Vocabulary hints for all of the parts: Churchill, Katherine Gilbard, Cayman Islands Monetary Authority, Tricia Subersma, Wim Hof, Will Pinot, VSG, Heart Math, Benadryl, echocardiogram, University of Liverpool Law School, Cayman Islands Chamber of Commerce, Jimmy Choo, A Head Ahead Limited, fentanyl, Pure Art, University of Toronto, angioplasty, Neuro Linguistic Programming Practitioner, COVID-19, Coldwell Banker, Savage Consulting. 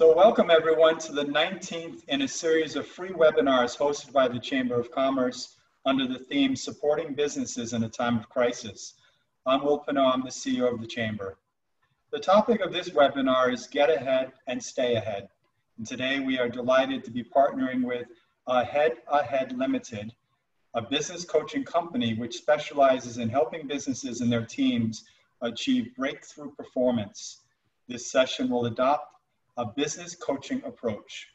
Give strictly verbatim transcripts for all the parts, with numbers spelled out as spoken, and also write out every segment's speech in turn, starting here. So welcome everyone to the nineteenth in a series of free webinars hosted by the Chamber of Commerce under the theme Supporting Businesses in a Time of Crisis. I'm Will Pinot, I'm the C E O of the Chamber. The topic of this webinar is Get Ahead and Stay Ahead. And today we are delighted to be partnering with A Head Ahead Limited, a business coaching company which specializes in helping businesses and their teams achieve breakthrough performance. This session will adopt a business coaching approach.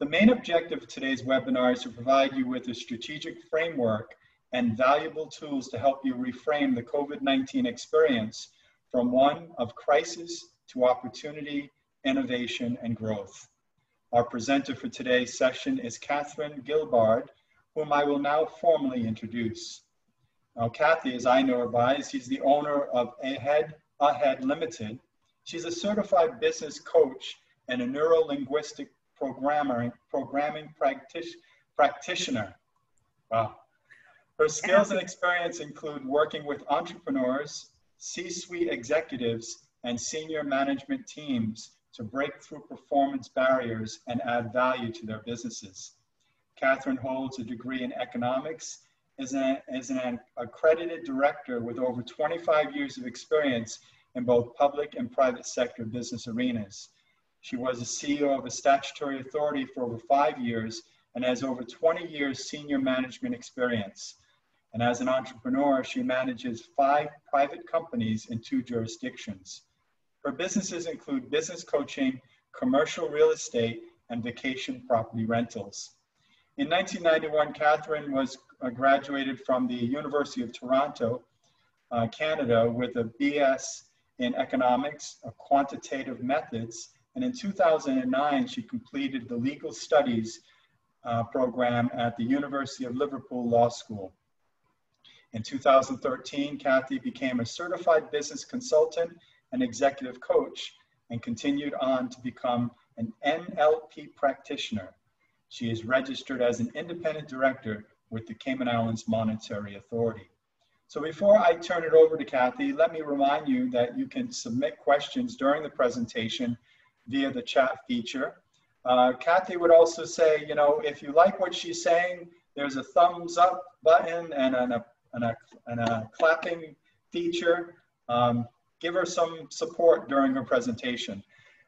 The main objective of today's webinar is to provide you with a strategic framework and valuable tools to help you reframe the COVID nineteen experience from one of crisis to opportunity, innovation, and growth. Our presenter for today's session is Katherine Gilbard, whom I will now formally introduce. Now, Kathy, as I know her by, is she's the owner of A Head Ahead Limited. She's a certified business coach and a neuro linguistic programming programming practice, practitioner. Wow. Her skills and experience include working with entrepreneurs, C-suite executives, and senior management teams to break through performance barriers and add value to their businesses. Katherine holds a degree in economics, is an, is an accredited director with over twenty-five years of experience in both public and private sector business arenas. She was a C E O of a statutory authority for over five years and has over twenty years senior management experience. And as an entrepreneur, she manages five private companies in two jurisdictions. Her businesses include business coaching, commercial real estate, and vacation property rentals. In nineteen ninety-one, Katherine was uh, graduated from the University of Toronto, uh, Canada, with a B S in economics, uh, quantitative methods, and in two thousand nine, she completed the legal studies uh, program at the University of Liverpool Law School. In two thousand thirteen, Kathy became a certified business consultant and executive coach and continued on to become an N L P practitioner. She is registered as an independent director with the Cayman Islands Monetary Authority. So before I turn it over to Kathy, let me remind you that you can submit questions during the presentation via the chat feature. Uh, Kathy would also say, you know, if you like what she's saying, there's a thumbs up button and an a And a, and a clapping feature. Um, give her some support during her presentation.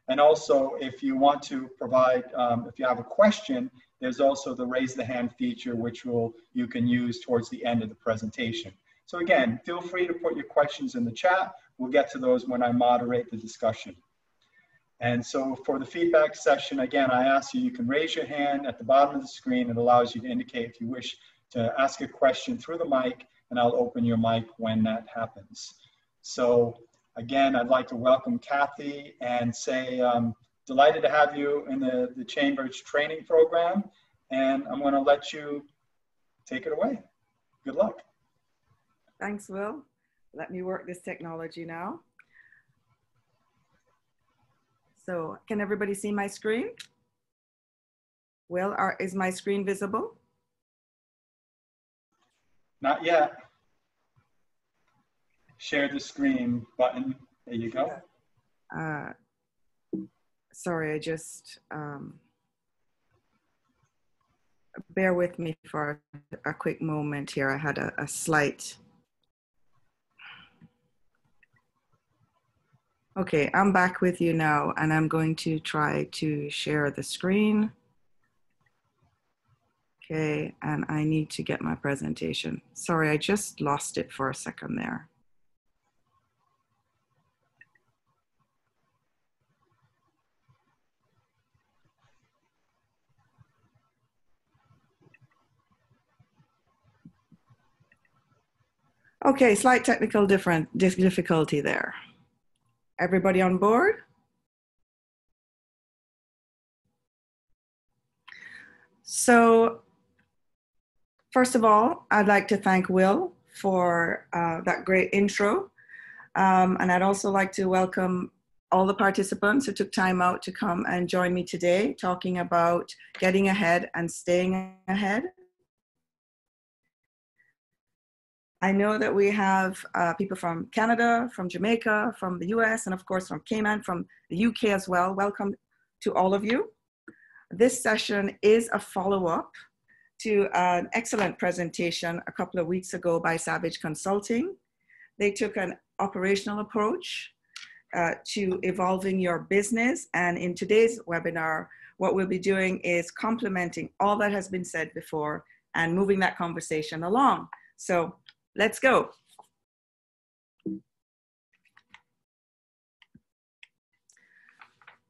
And also, if you want to provide, um, if you have a question, there's also the raise the hand feature, which will you can use towards the end of the presentation. So again, feel free to put your questions in the chat. We'll get to those when I moderate the discussion. And so for the feedback session, again, I ask you, you can raise your hand at the bottom of the screen. It allows you to indicate if you wish to ask a question through the mic, and I'll open your mic when that happens. So again, I'd like to welcome Kathy and say, um, delighted to have you in the, the Chamber's training program, and I'm gonna let you take it away. Good luck. Thanks, Will. Let me work this technology now. So can everybody see my screen? Will, are, is my screen visible? Not yet. Share the screen button. There you go. Uh, sorry, I just, um, bear with me for a quick moment here. I had a, a slight. Okay, I'm back with you now, and I'm going to try to share the screen. Okay, and I need to get my presentation. Sorry, I just lost it for a second there. Okay, slight technical different difficulty there. Everybody on board? So, first of all, I'd like to thank Will for uh, that great intro. Um, and I'd also like to welcome all the participants who took time out to come and join me today, talking about getting ahead and staying ahead. I know that we have uh, people from Canada, from Jamaica, from the U S, and of course from Cayman, from the U K as well. Welcome to all of you. This session is a follow-up to an excellent presentation a couple of weeks ago by Savage Consulting. They took an operational approach uh, to evolving your business. And in today's webinar, what we'll be doing is complementing all that has been said before and moving that conversation along. So let's go.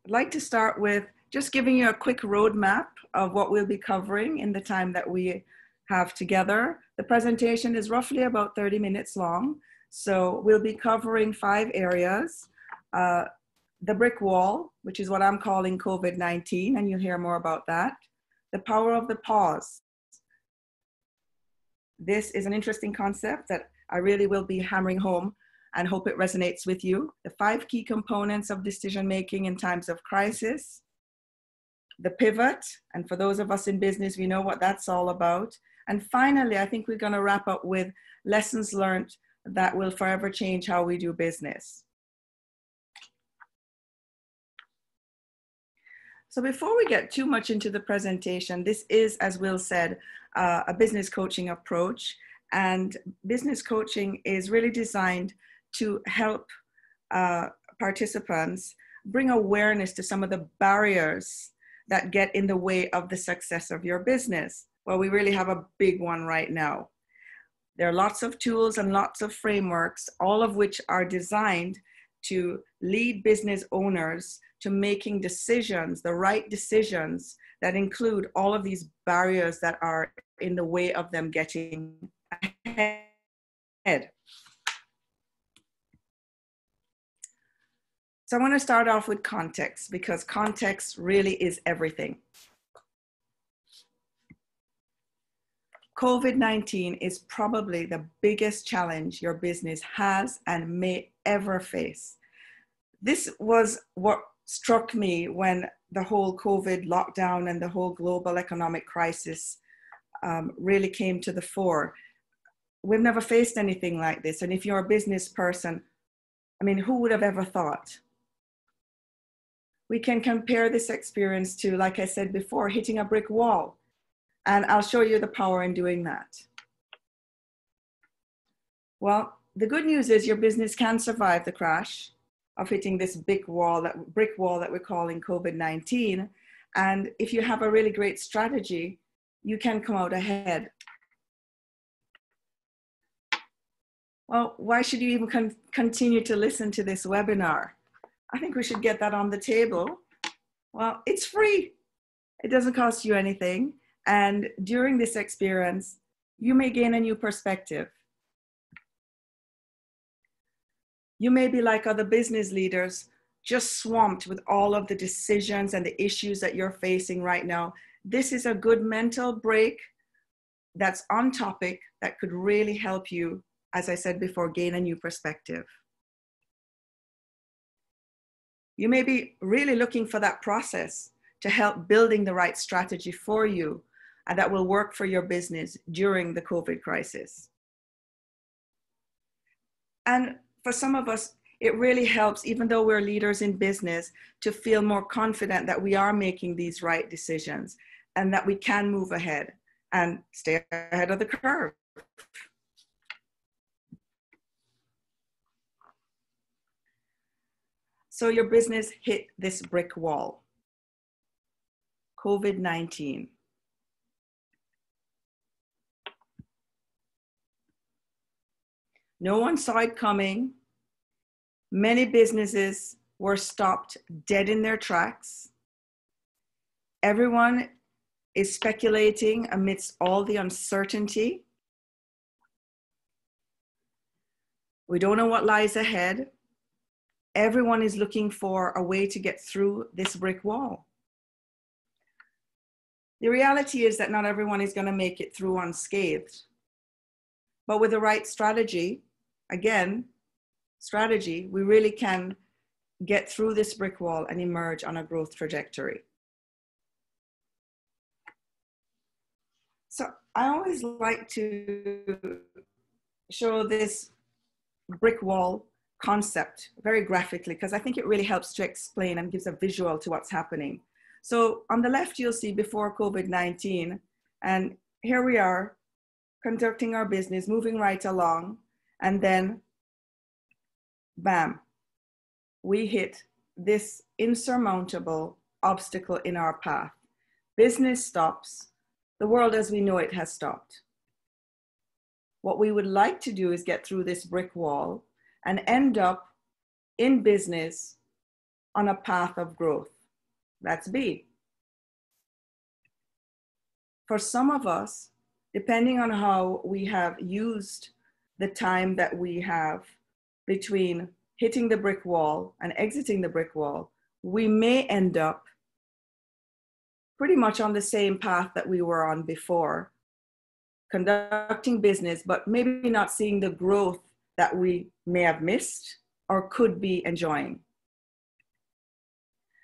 I'd like to start with just giving you a quick roadmap of what we'll be covering in the time that we have together. The presentation is roughly about thirty minutes long. So we'll be covering five areas. Uh, the brick wall, which is what I'm calling COVID nineteen, and you'll hear more about that. The power of the pause. This is an interesting concept that I really will be hammering home and hope it resonates with you. The five key components of decision-making in times of crisis, the pivot, and for those of us in business, we know what that's all about. And finally, I think we're gonna wrap up with lessons learned that will forever change how we do business. So before we get too much into the presentation, this is, as Will said, uh, a business coaching approach. And business coaching is really designed to help uh, participants bring awareness to some of the barriers that get in the way of the success of your business. Well, we really have a big one right now. There are lots of tools and lots of frameworks, all of which are designed to lead business owners to making decisions, the right decisions that include all of these barriers that are in the way of them getting ahead. So I want to start off with context, because context really is everything. COVID nineteen is probably the biggest challenge your business has and may ever face. This was what struck me when the whole COVID lockdown and the whole global economic crisis um, really came to the fore. We've never faced anything like this. And if you're a business person, I mean, who would have ever thought? We can compare this experience to, like I said before, hitting a brick wall. And I'll show you the power in doing that. Well, the good news is your business can survive the crash of hitting this big wall, that brick wall that we're calling COVID nineteen. And if you have a really great strategy, you can come out ahead. Well, why should you even con- continue to listen to this webinar? I think we should get that on the table. Well, it's free. It doesn't cost you anything. And during this experience, you may gain a new perspective. You may be like other business leaders, just swamped with all of the decisions and the issues that you're facing right now. This is a good mental break that's on topic that could really help you, as I said before, gain a new perspective. You may be really looking for that process to help building the right strategy for you, and that will work for your business during the COVID crisis. And for some of us, it really helps, even though we're leaders in business, to feel more confident that we are making these right decisions and that we can move ahead and stay ahead of the curve. So your business hit this brick wall, COVID nineteen. No one saw it coming. Many businesses were stopped dead in their tracks. Everyone is speculating amidst all the uncertainty. We don't know what lies ahead. Everyone is looking for a way to get through this brick wall. The reality is that not everyone is going to make it through unscathed. But with the right strategy, again, strategy, we really can get through this brick wall and emerge on a growth trajectory. So I always like to show this brick wall concept very graphically, because I think it really helps to explain and gives a visual to what's happening. So on the left, you'll see before COVID nineteen, and here we are conducting our business, moving right along, and then bam, we hit this insurmountable obstacle in our path. Business stops. The world as we know it has stopped. What we would like to do is get through this brick wall and end up in business on a path of growth. That's B. For some of us, depending on how we have used the time that we have between hitting the brick wall and exiting the brick wall, we may end up pretty much on the same path that we were on before, conducting business, but maybe not seeing the growth that we may have missed or could be enjoying.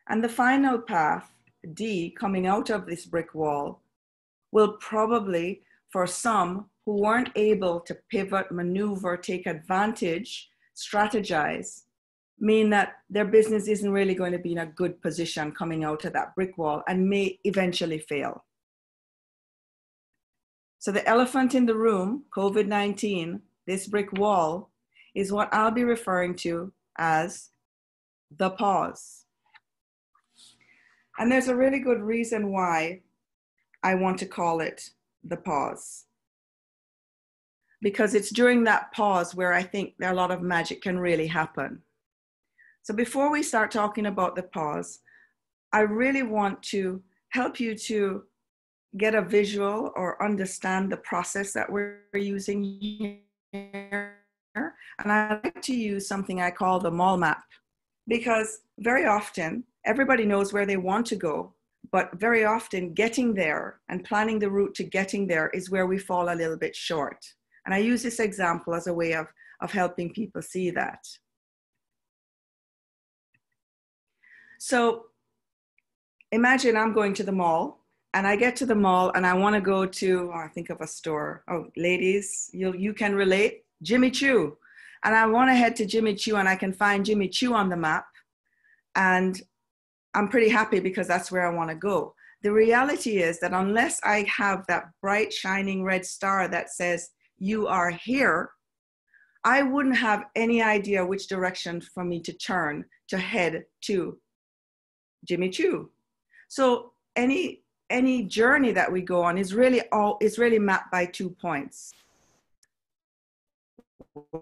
And the final path, D, coming out of this brick wall, will probably, for some who weren't able to pivot, maneuver, take advantage, strategize, mean that their business isn't really going to be in a good position coming out of that brick wall and may eventually fail. So the elephant in the room, COVID nineteen, this brick wall, is what I'll be referring to as the pause. And there's a really good reason why I want to call it the pause, because it's during that pause where I think a lot of magic can really happen. So before we start talking about the pause, I really want to help you to get a visual or understand the process that we're using here. And I like to use something I call the mall map, because very often everybody knows where they want to go, but very often getting there and planning the route to getting there is where we fall a little bit short. And I use this example as a way of, of helping people see that. So imagine I'm going to the mall, and I get to the mall and I want to go to, oh, I think of a store. Oh, ladies, you, you can relate, Jimmy Choo. And I want to head to Jimmy Choo, and I can find Jimmy Choo on the map. And I'm pretty happy because that's where I want to go. The reality is that unless I have that bright, shining red star that says, you are here, I wouldn't have any idea which direction for me to turn to head to Jimmy Choo. So any, any journey that we go on is really, all, is really mapped by two points.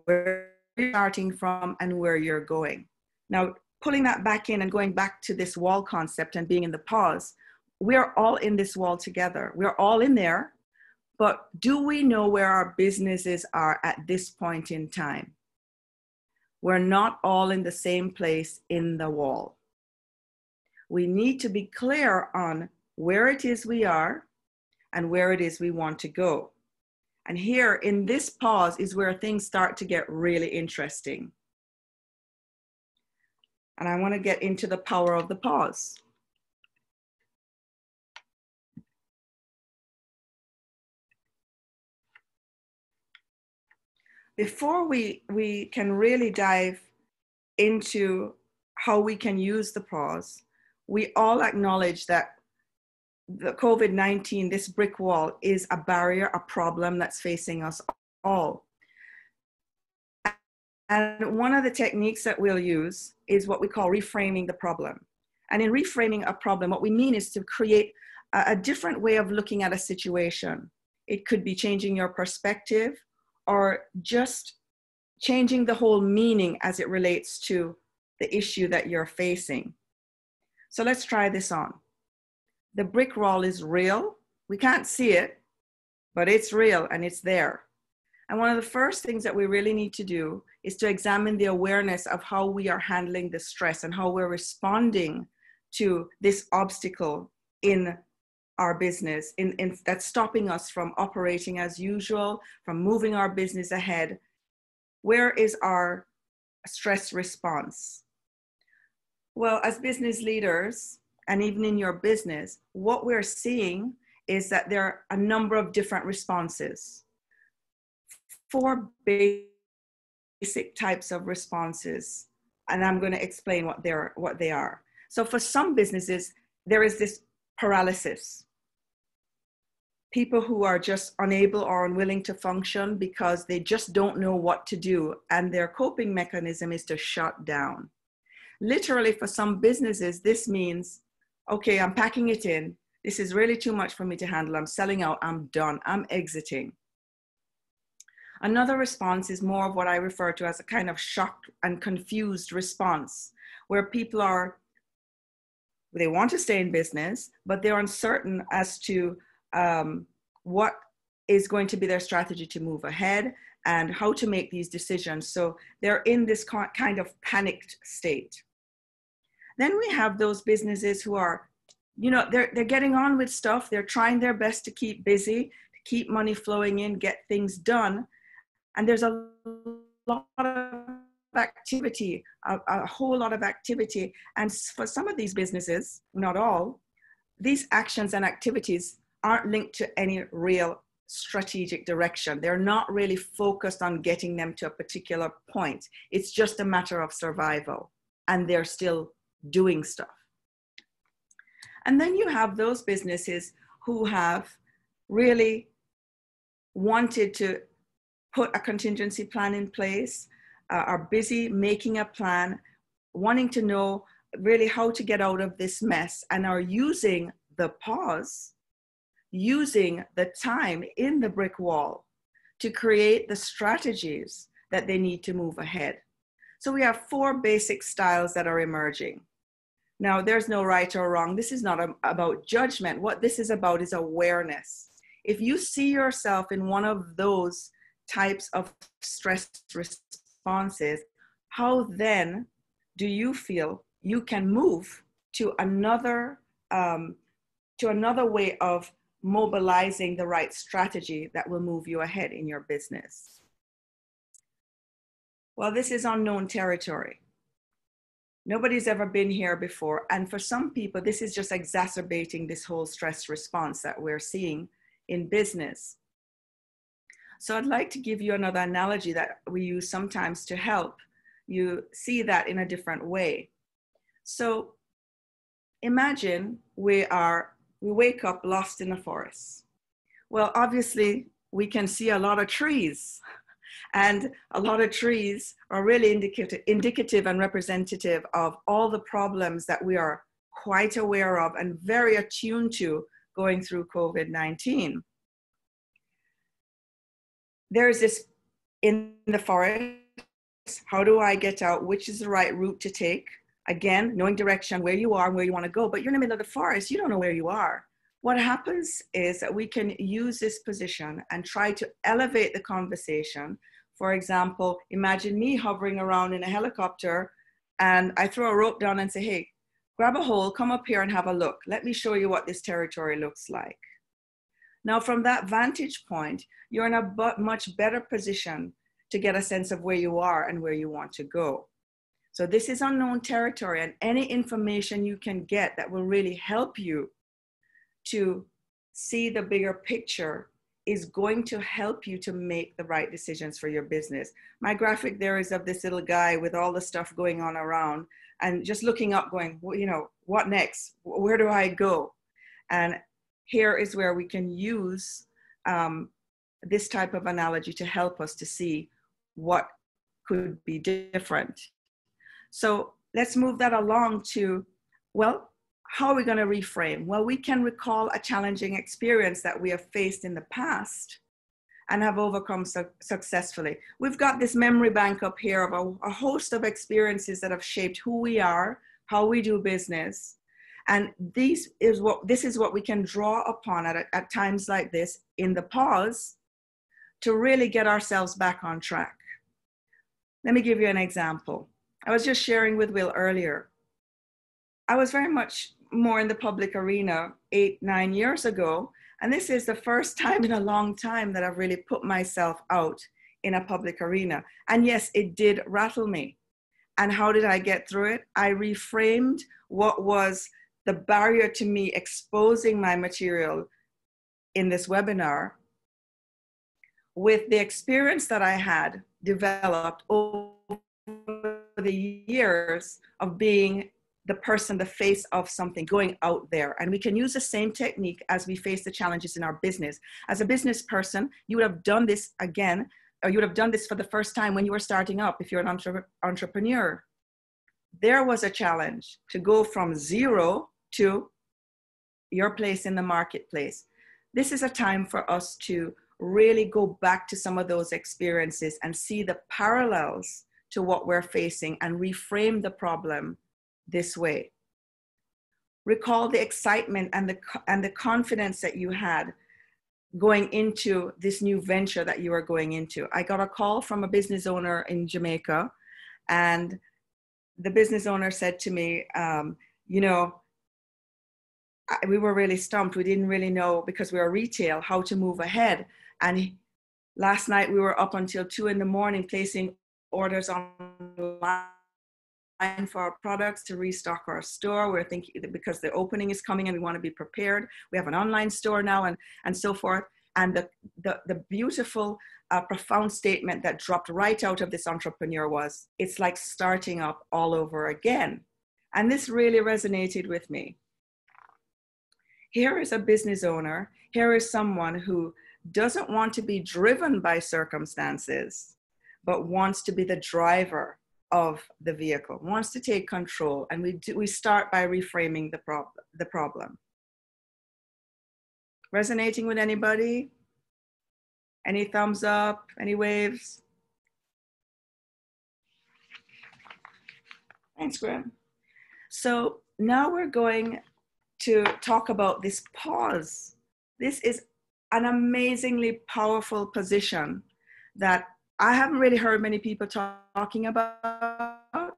Where you're starting from and where you're going. Now, pulling that back in and going back to this wall concept and being in the pause, we are all in this wall together. We're all in there, but do we know where our businesses are at this point in time? We're not all in the same place in the wall. We need to be clear on where it is we are and where it is we want to go. And here in this pause is where things start to get really interesting. And I want to get into the power of the pause. Before we, we can really dive into how we can use the pause, we all acknowledge that the COVID nineteen, this brick wall, is a barrier, a problem that's facing us all. And one of the techniques that we'll use is what we call reframing the problem. And in reframing a problem, what we mean is to create a, a different way of looking at a situation. It could be changing your perspective or just changing the whole meaning as it relates to the issue that you're facing. So let's try this on. The brick wall is real. We can't see it, but it's real and it's there. And one of the first things that we really need to do is to examine the awareness of how we are handling the stress and how we're responding to this obstacle in our business, in, in, that's stopping us from operating as usual, from moving our business ahead. Where is our stress response? Well, as business leaders, and even in your business, what we're seeing is that there are a number of different responses. Four basic basic types of responses, and I'm going to explain what they're what they are. So for some businesses, there is this paralysis. People who are just unable or unwilling to function because they just don't know what to do, and their coping mechanism is to shut down. Literally, for some businesses, this means, okay, I'm packing it in. This is really too much for me to handle. I'm selling out. I'm done. I'm exiting. Another response is more of what I refer to as a kind of shocked and confused response, where people are, they want to stay in business, but they're uncertain as to um, what is going to be their strategy to move ahead and how to make these decisions. So they're in this kind of panicked state. Then we have those businesses who are, you know, they're, they're getting on with stuff. They're trying their best to keep busy, to keep money flowing in, get things done. And there's a lot of activity, a, a whole lot of activity. And for some of these businesses, not all, these actions and activities aren't linked to any real strategic direction. They're not really focused on getting them to a particular point. It's just a matter of survival, and they're still doing stuff. And then you have those businesses who have really wanted to put a contingency plan in place, uh, are busy making a plan, wanting to know really how to get out of this mess, and are using the pause, using the time in the brick wall to create the strategies that they need to move ahead. So we have four basic styles that are emerging. Now, there's no right or wrong. This is not a, about judgment. What this is about is awareness. If you see yourself in one of those types of stress responses, how then do you feel you can move to another, um, to another way of mobilizing the right strategy that will move you ahead in your business? Well, this is unknown territory. Nobody's ever been here before. And for some people, this is just exacerbating this whole stress response that we're seeing in business. So I'd like to give you another analogy that we use sometimes to help you see that in a different way. So imagine we are, we wake up lost in the forest. Well, obviously we can see a lot of trees, and a lot of trees are really indicative, indicative and representative of all the problems that we are quite aware of and very attuned to going through COVID nineteen. There's this in the forest, how do I get out? Which is the right route to take? Again, knowing direction, where you are and where you want to go, but you're in the middle of the forest, you don't know where you are. What happens is that we can use this position and try to elevate the conversation. For example, imagine me hovering around in a helicopter, and I throw a rope down and say, hey, grab a hole, come up here and have a look. Let me show you what this territory looks like. Now, from that vantage point, you're in a much better position to get a sense of where you are and where you want to go. So this is unknown territory, and any information you can get that will really help you to see the bigger picture is going to help you to make the right decisions for your business. My graphic there is of this little guy with all the stuff going on around and just looking up going, well, you know, what next? Where do I go? And here is where we can use um, this type of analogy to help us to see what could be different. So let's move that along to, well, how are we going to reframe? Well, we can recall a challenging experience that we have faced in the past and have overcome su successfully. We've got this memory bank up here of a, a host of experiences that have shaped who we are, how we do business. And these is what, this is what we can draw upon at, at times like this in the pause to really get ourselves back on track. Let me give you an example. I was just sharing with Will earlier. I was very much more in the public arena eight, nine years ago. And this is the first time in a long time that I've really put myself out in a public arena. And yes, it did rattle me. And how did I get through it? I reframed what was the barrier to me exposing my material in this webinar with the experience that I had developed over the years of being the person, the face of something, going out there. And we can use the same technique as we face the challenges in our business. As a business person, you would have done this again, or you would have done this for the first time when you were starting up, if you're an entre- entrepreneur. There was a challenge to go from zero to your place in the marketplace. This is a time for us to really go back to some of those experiences and see the parallels to what we're facing and reframe the problem this way. Recall the excitement and the, and the confidence that you had going into this new venture that you are going into. I got a call from a business owner in Jamaica, and the business owner said to me, um, you know, I, we were really stumped. We didn't really know, because we are retail, how to move ahead. And last night we were up until two in the morning placing orders online for our products to restock our store. We're thinking, because the opening is coming and we want to be prepared. We have an online store now, and, and so forth. And the, the, the beautiful, uh, profound statement that dropped right out of this entrepreneur was, it's like starting up all over again. And this really resonated with me. Here is a business owner. Here is someone who doesn't want to be driven by circumstances, but wants to be the driver of the vehicle, wants to take control. And we do, we start by reframing the problem, the problem. Resonating with anybody? Any thumbs up, any waves? Thanks, Graham. So now we're going to talk about this pause. This is an amazingly powerful position that I haven't really heard many people talk, talking about, and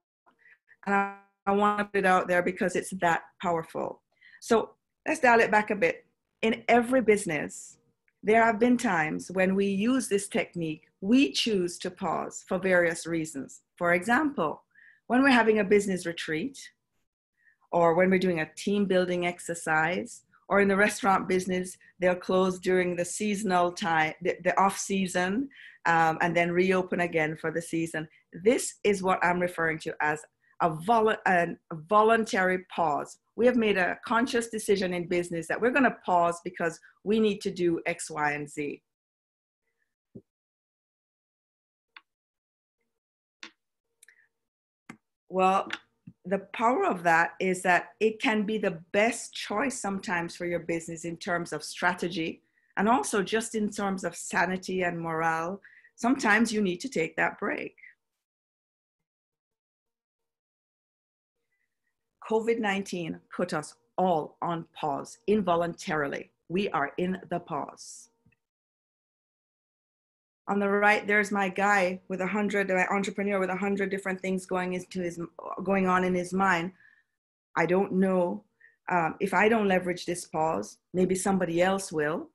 I, I want to put it out there because it's that powerful. So let's dial it back a bit. In every business, there have been times when we use this technique, we choose to pause for various reasons. For example, when we're having a business retreat, or when we're doing a team building exercise, or in the restaurant business, they'll close during the seasonal time, the, the off season, um, and then reopen again for the season. This is what I'm referring to as a, volu an, a voluntary pause. We have made a conscious decision in business that we're gonna pause because we need to do X, Y, and Z. Well, the power of that is that it can be the best choice sometimes for your business in terms of strategy, and also just in terms of sanity and morale. Sometimes you need to take that break. COVID nineteen put us all on pause involuntarily. We are in the pause. On the right, there's my guy with a hundred, my entrepreneur with a hundred different things going into his, going on in his mind. I don't know um, if I don't leverage this pause, maybe somebody else will.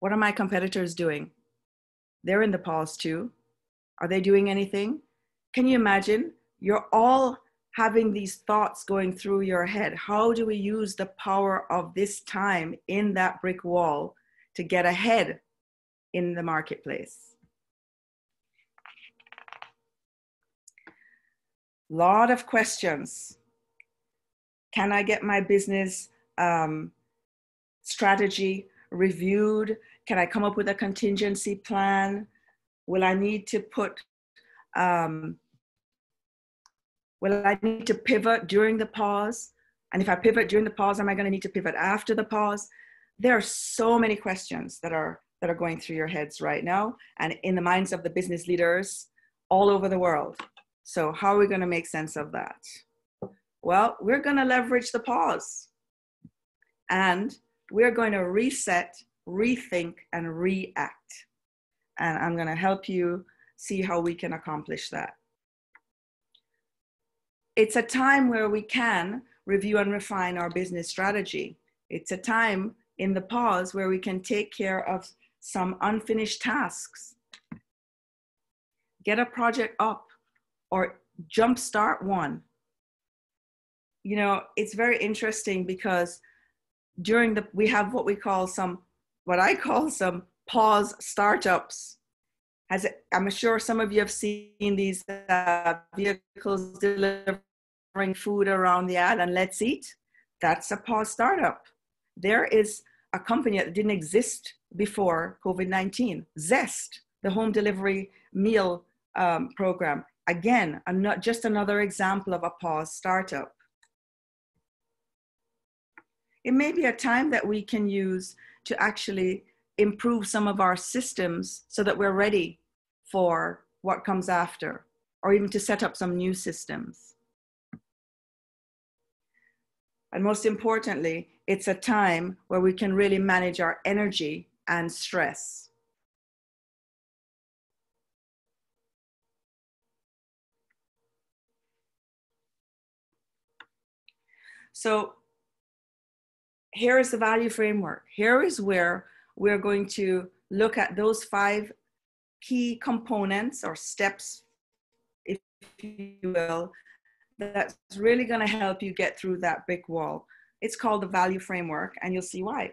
What are my competitors doing? They're in the pause too. Are they doing anything? Can you imagine? You're all having these thoughts going through your head. How do we use the power of this time in that brick wall to get ahead in the marketplace? Lot of questions. Can I get my business um, strategy reviewed? Can I come up with a contingency plan? Will I need to put, um, will I need to pivot during the pause? And if I pivot during the pause, am I gonna need to pivot after the pause? There are so many questions that are that are going through your heads right now and in the minds of the business leaders all over the world. So how are we gonna make sense of that? Well, we're gonna leverage the pause, and we're going to reset, rethink, and react. And I'm gonna help you see how we can accomplish that. It's a time where we can review and refine our business strategy. It's a time in the pause where we can take care of some unfinished tasks, get a project up, or jumpstart one. You know, it's very interesting because during the, we have what we call some, what I call some pause startups. As I'm sure some of you have seen these uh, vehicles delivering food around the island, Let's Eat. That's a pause startup. There is a company that didn't exist before COVID nineteen, Zest, the home delivery meal um, program. Again, I'm not just another example of a pause startup. It may be a time that we can use to actually improve some of our systems so that we're ready for what comes after, or even to set up some new systems. And most importantly, it's a time where we can really manage our energy and stress. So here is the value framework. Here is where we're going to look at those five key components or steps, if you will, that's really going to help you get through that brick wall. It's called the value framework, and you'll see why.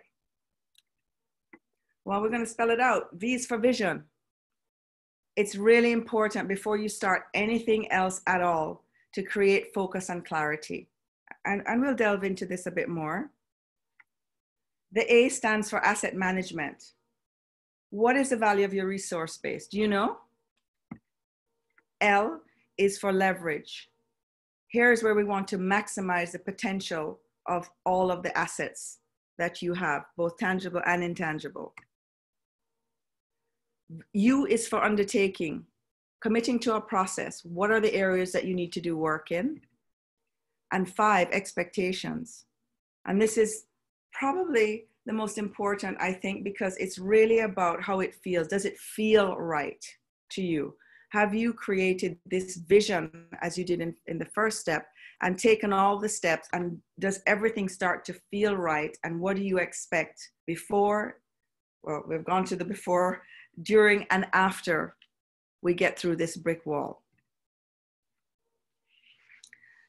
Well, we're going to spell it out. V is for vision. It's really important before you start anything else at all to create focus and clarity. And, and we'll delve into this a bit more. The A stands for asset management. What is the value of your resource base? Do you know? L is for leverage. Here is where we want to maximize the potential of all of the assets that you have, both tangible and intangible. U is for undertaking, committing to a process. What are the areas that you need to do work in? And five, expectations. And this is probably the most important, I think, because it's really about how it feels. Does it feel right to you? Have you created this vision as you did in, in the first step and taken all the steps, and does everything start to feel right? And what do you expect before? Well, we've gone to the before, during, and after we get through this brick wall.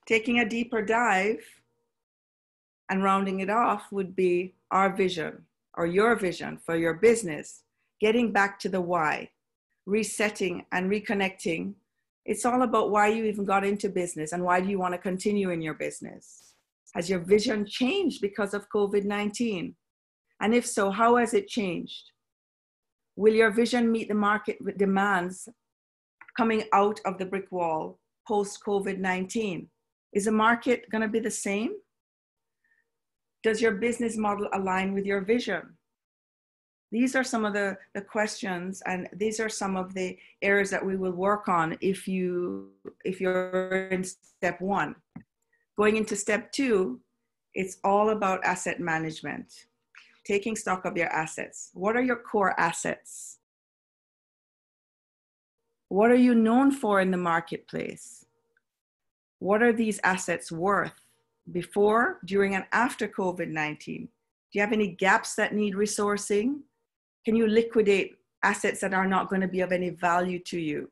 Taking a deeper dive and rounding it off would be our vision, or your vision for your business, getting back to the why, resetting and reconnecting. It's all about why you even got into business and why do you want to continue in your business? Has your vision changed because of COVID nineteen? And if so, how has it changed? Will your vision meet the market demands coming out of the brick wall post COVID nineteen? Is the market going to be the same? Does your business model align with your vision? These are some of the, the questions, and these are some of the areas that we will work on if, you, if you're in step one. Going into step two, it's all about asset management, taking stock of your assets. What are your core assets? What are you known for in the marketplace? What are these assets worth? Before, during, and after COVID nineteen? Do you have any gaps that need resourcing? Can you liquidate assets that are not going to be of any value to you?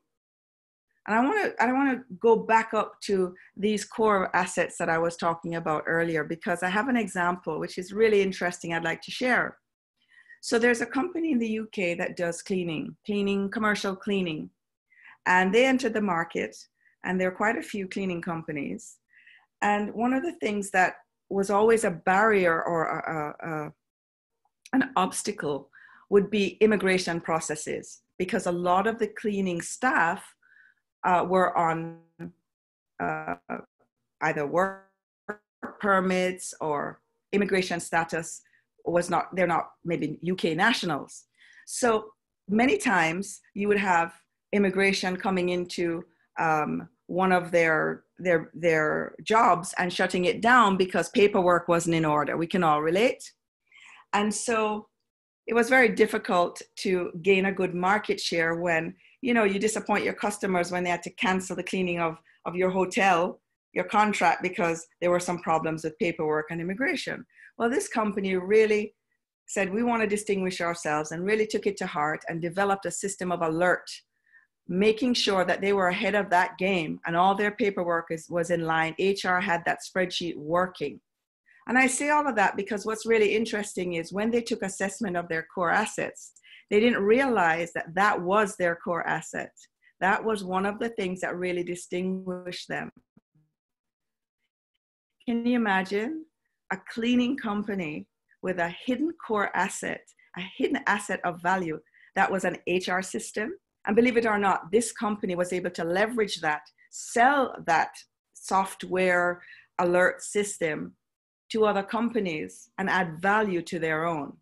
And I want to, I want to go back up to these core assets that I was talking about earlier, because I have an example which is really interesting I'd like to share. So there's a company in the U K that does cleaning, cleaning, commercial cleaning. And they entered the market, and there are quite a few cleaning companies. And one of the things that was always a barrier or a, a, a, an obstacle would be immigration processes, because a lot of the cleaning staff uh, were on uh, either work permits or immigration status was not, they're not maybe U K nationals. So many times you would have immigration coming into um, one of their their their jobs and shutting it down because paperwork wasn't in order. We can all relate. And so it was very difficult to gain a good market share when, you know, you disappoint your customers when they had to cancel the cleaning of, of your hotel, your contract, because there were some problems with paperwork and immigration. Well, this company really said, we want to distinguish ourselves, and really took it to heart and developed a system of alert, making sure that they were ahead of that game and all their paperwork is, was in line. H R had that spreadsheet working. And I say all of that because what's really interesting is when they took assessment of their core assets, They didn't realize that that was their core asset. That was one of the things that really distinguished them. Can you imagine a cleaning company with a hidden core asset, a hidden asset of value that was an H R system? And believe it or not, this company was able to leverage that, sell that software alert system to other companies and add value to their own.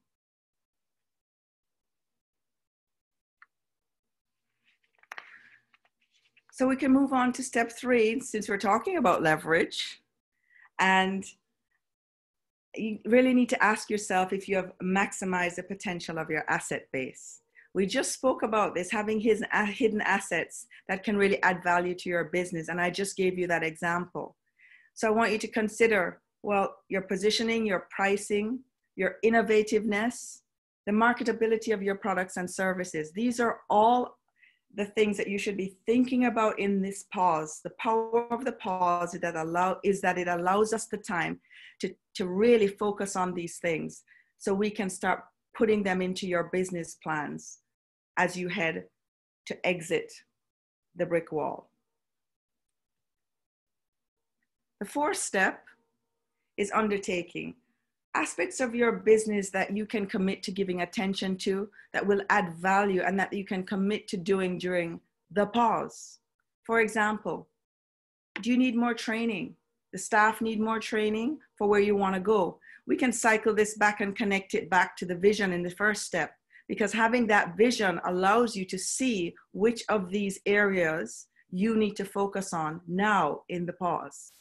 So we can move on to step three, since we're talking about leverage. And you really need to ask yourself if you have maximized the potential of your asset base. We just spoke about this, having hidden assets that can really add value to your business. And I just gave you that example. So I want you to consider, well, your positioning, your pricing, your innovativeness, the marketability of your products and services. These are all the things that you should be thinking about in this pause. The power of the pause is that, allow, is that it allows us the time to, to really focus on these things, so we can start putting them into your business plans as you head to exit the brick wall. The fourth step is undertaking. Aspects of your business that you can commit to giving attention to, that will add value, and that you can commit to doing during the pause. For example, do you need more training? The staff need more training for where you want to go. We can cycle this back and connect it back to the vision in the first step, because having that vision allows you to see which of these areas you need to focus on now in the pause.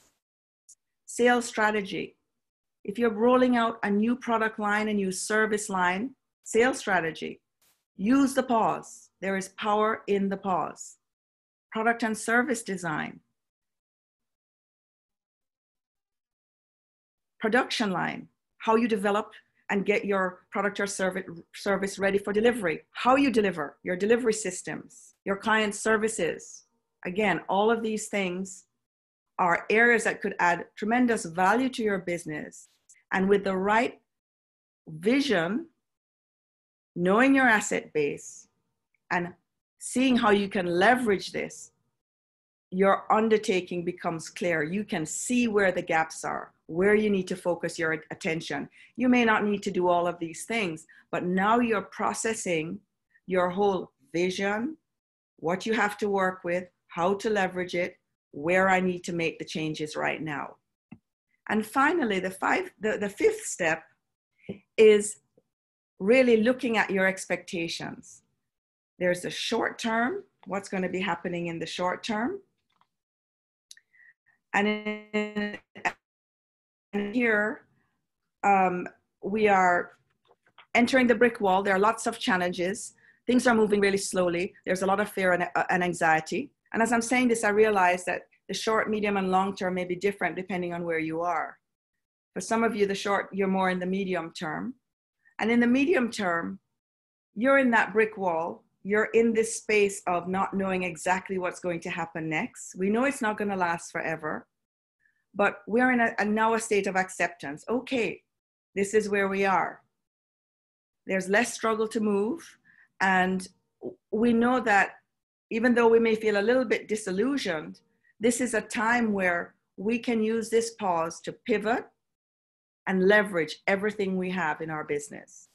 Sales strategy. If you're rolling out a new product line, a new service line, sales strategy, use the pause. There is power in the pause. Product and service design. Production line, how you develop and get your product or service ready for delivery, how you deliver, your delivery systems, your client services. Again, all of these things are areas that could add tremendous value to your business. And with the right vision, knowing your asset base and seeing how you can leverage this, your undertaking becomes clear. You can see where the gaps are, where you need to focus your attention. You may not need to do all of these things, but now you're processing your whole vision, what you have to work with, how to leverage it, where I need to make the changes right now. And finally, the, five, the, the fifth step is really looking at your expectations. There's the short term, what's going to be happening in the short term. And in, And here um, we are entering the brick wall. There are lots of challenges. Things are moving really slowly. There's a lot of fear and, uh, and anxiety. And as I'm saying this, I realize that the short, medium, and long term may be different depending on where you are. For some of you, the short, you're more in the medium term. And in the medium term, you're in that brick wall. You're in this space of not knowing exactly what's going to happen next. We know it's not going to last forever. But we're in a, a now a state of acceptance. Okay, this is where we are. There's less struggle to move. And we know that even though we may feel a little bit disillusioned, this is a time where we can use this pause to pivot and leverage everything we have in our business.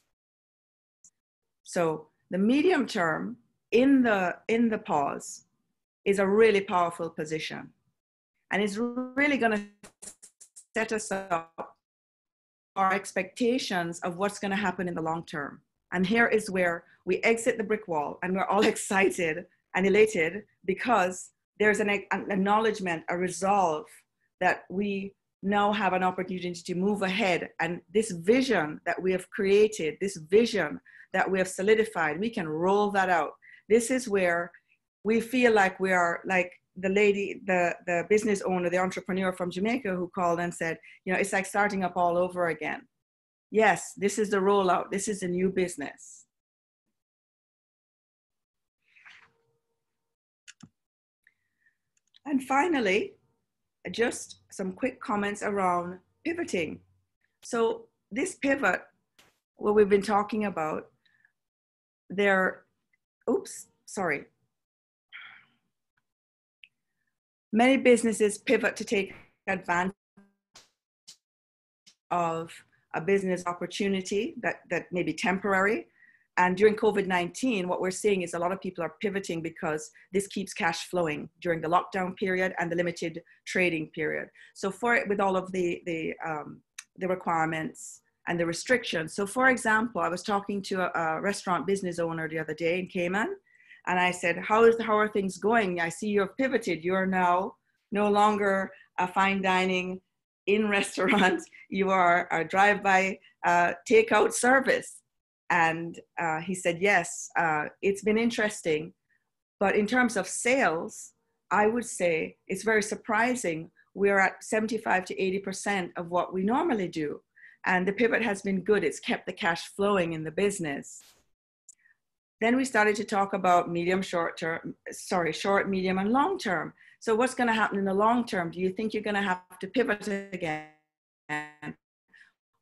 So the medium term in the, in the pause is a really powerful position. And it's really going to set us up our expectations of what's going to happen in the long term. And here is where we exit the brick wall, and we're all excited and elated because there's an acknowledgement, a resolve that we now have an opportunity to move ahead. And this vision that we have created, this vision that we have solidified, we can roll that out. This is where we feel like we are like, the lady, the, the business owner, the entrepreneur from Jamaica who called and said, you know, it's like starting up all over again. Yes, this is the rollout. This is a new business. And finally, just some quick comments around pivoting. So this pivot, what we've been talking about, their, oops, sorry. Many businesses pivot to take advantage of a business opportunity that, that may be temporary. And during COVID nineteen, what we're seeing is a lot of people are pivoting because this keeps cash flowing during the lockdown period and the limited trading period. So for with all of the, the, um, the requirements and the restrictions. So for example, I was talking to a, a restaurant business owner the other day in Cayman, and I said, how, is the, how are things going? I see you have pivoted. You are now no longer a fine dining in restaurant. You are a drive-by uh, takeout service. And uh, he said, yes, uh, it's been interesting. But in terms of sales, I would say it's very surprising. We're at seventy-five to eighty percent of what we normally do. And the pivot has been good. It's kept the cash flowing in the business. Then we started to talk about medium, short term, sorry, short, medium, and long term. So what's going to happen in the long term? Do you think you're going to have to pivot again?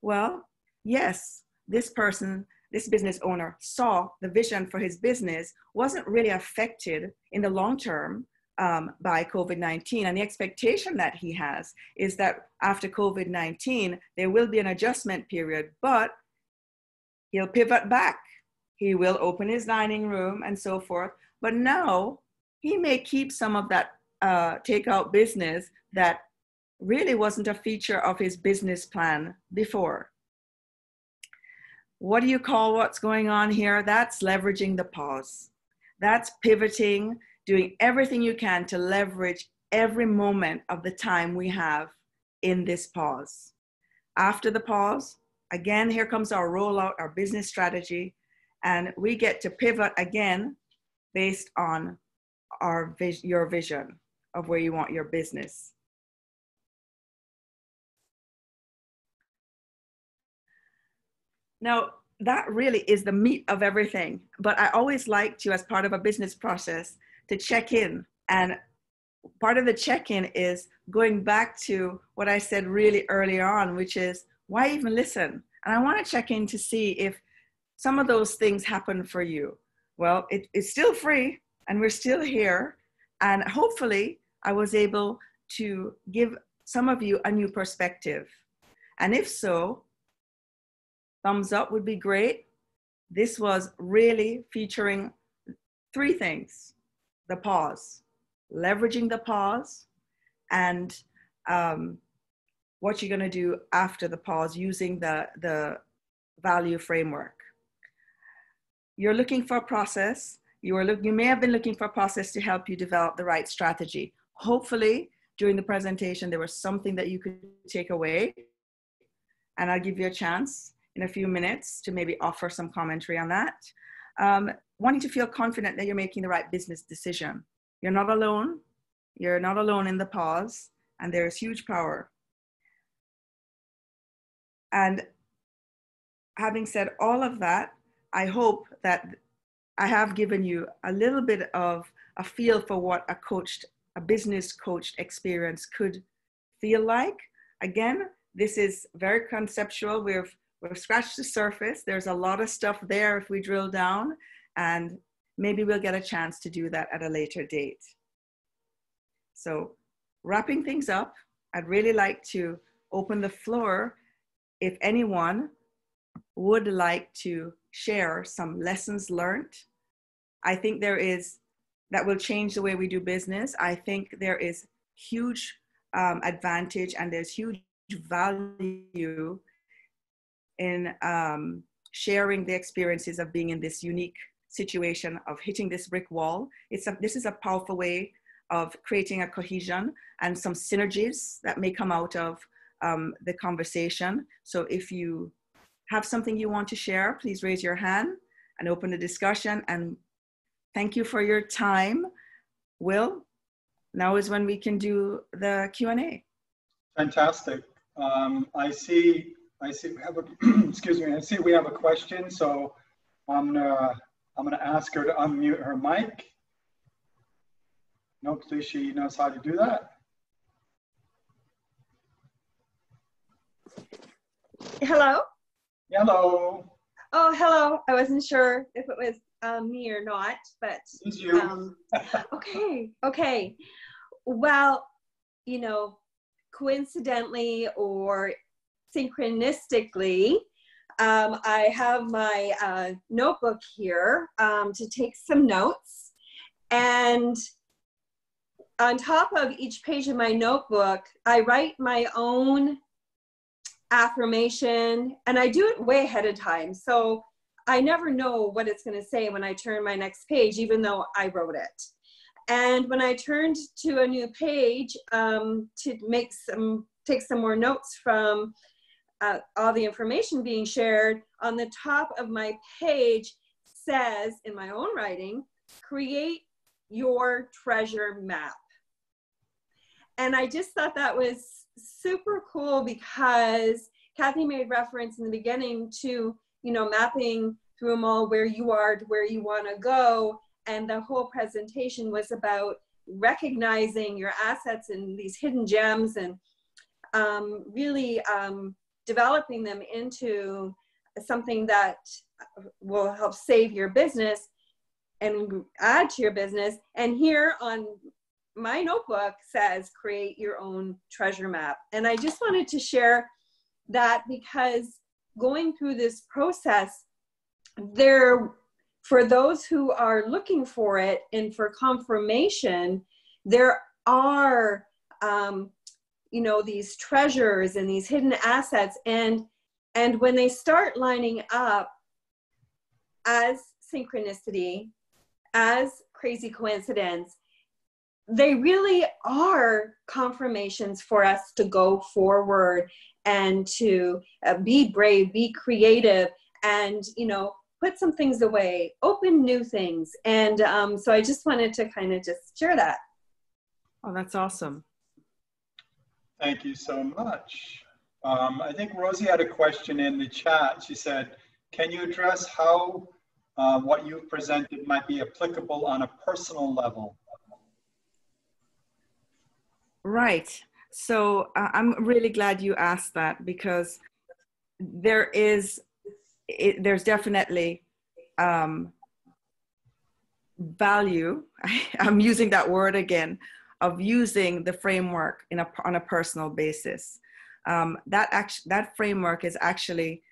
Well, yes, this person, this business owner saw the vision for his business wasn't really affected in the long term um, by COVID nineteen. And the expectation that he has is that after COVID nineteen, there will be an adjustment period, but he'll pivot back. He will open his dining room and so forth. But now he may keep some of that uh, takeout business that really wasn't a feature of his business plan before. What do you call what's going on here? That's leveraging the pause. That's pivoting, doing everything you can to leverage every moment of the time we have in this pause. After the pause, again, here comes our rollout, our business strategy. And we get to pivot again based on our vis- your vision of where you want your business. Now, that really is the meat of everything. But I always like to, as part of a business process, to check in. And part of the check-in is going back to what I said really early on, which is, why even listen? And I want to check in to see if some of those things happen for you. Well, it, it's still free and we're still here. And hopefully I was able to give some of you a new perspective. And if so, thumbs up would be great. This was really featuring three things: the pause, leveraging the pause, and um, what you're gonna do after the pause using the, the value framework. You're looking for a process. You, are look, you may have been looking for a process to help you develop the right strategy. Hopefully, during the presentation, there was something that you could take away. And I'll give you a chance in a few minutes to maybe offer some commentary on that. Um, wanting to feel confident that you're making the right business decision. You're not alone. You're not alone in the pause. And there is huge power. And having said all of that, I hope that I have given you a little bit of a feel for what a coached, a business coached experience could feel like. Again, this is very conceptual. We've, we've scratched the surface. There's a lot of stuff there if we drill down, and maybe we'll get a chance to do that at a later date. So wrapping things up, I'd really like to open the floor if anyone would like to share some lessons learned. I think there is, that will change the way we do business. I think there is huge um, advantage and there's huge value in um, sharing the experiences of being in this unique situation of hitting this brick wall. It's a, this is a powerful way of creating a cohesion and some synergies that may come out of um, the conversation. So if you have something you want to share, please raise your hand and open the discussion. And thank you for your time. Will, now is when we can do the Q and A. Fantastic. Um, I see, I see we have a, excuse me, I see we have a question. So I'm gonna, I'm gonna ask her to unmute her mic. Nope, so she knows how to do that. Hello? Hello. Oh, hello. I wasn't sure if it was um, me or not, but you. Um, okay, okay. Well, you know, coincidentally or synchronistically, um, I have my uh, notebook here um, to take some notes. And on top of each page of my notebook, I write my own affirmation, and I do it way ahead of time. So I never know what it's going to say when I turn my next page, even though I wrote it. And when I turned to a new page um, to make some, take some more notes from uh, all the information being shared, on the top of my page says, in my own writing, create your treasure map. And I just thought that was super cool because Kathy made reference in the beginning to, you know, mapping through them all where you are to where you want to go. And the whole presentation was about recognizing your assets and these hidden gems and um, really um, developing them into something that will help save your business and add to your business. And here on my notebook says, create your own treasure map. And I just wanted to share that because going through this process, there, for those who are looking for it and for confirmation, there are, um, you know, these treasures and these hidden assets. And, and when they start lining up as synchronicity, as crazy coincidence, they really are confirmations for us to go forward and to uh, be brave, be creative, and, you know, put some things away, open new things. And um, so I just wanted to kind of just share that. Oh, that's awesome. Thank you so much. Um, I think Rosie had a question in the chat. She said, can you address how uh, what you've presented might be applicable on a personal level? Right. So uh, I'm really glad you asked that, because there is, it, there's definitely um, value. I, I'm using that word again, of using the framework in a, on a personal basis. Um, that act, that framework is actually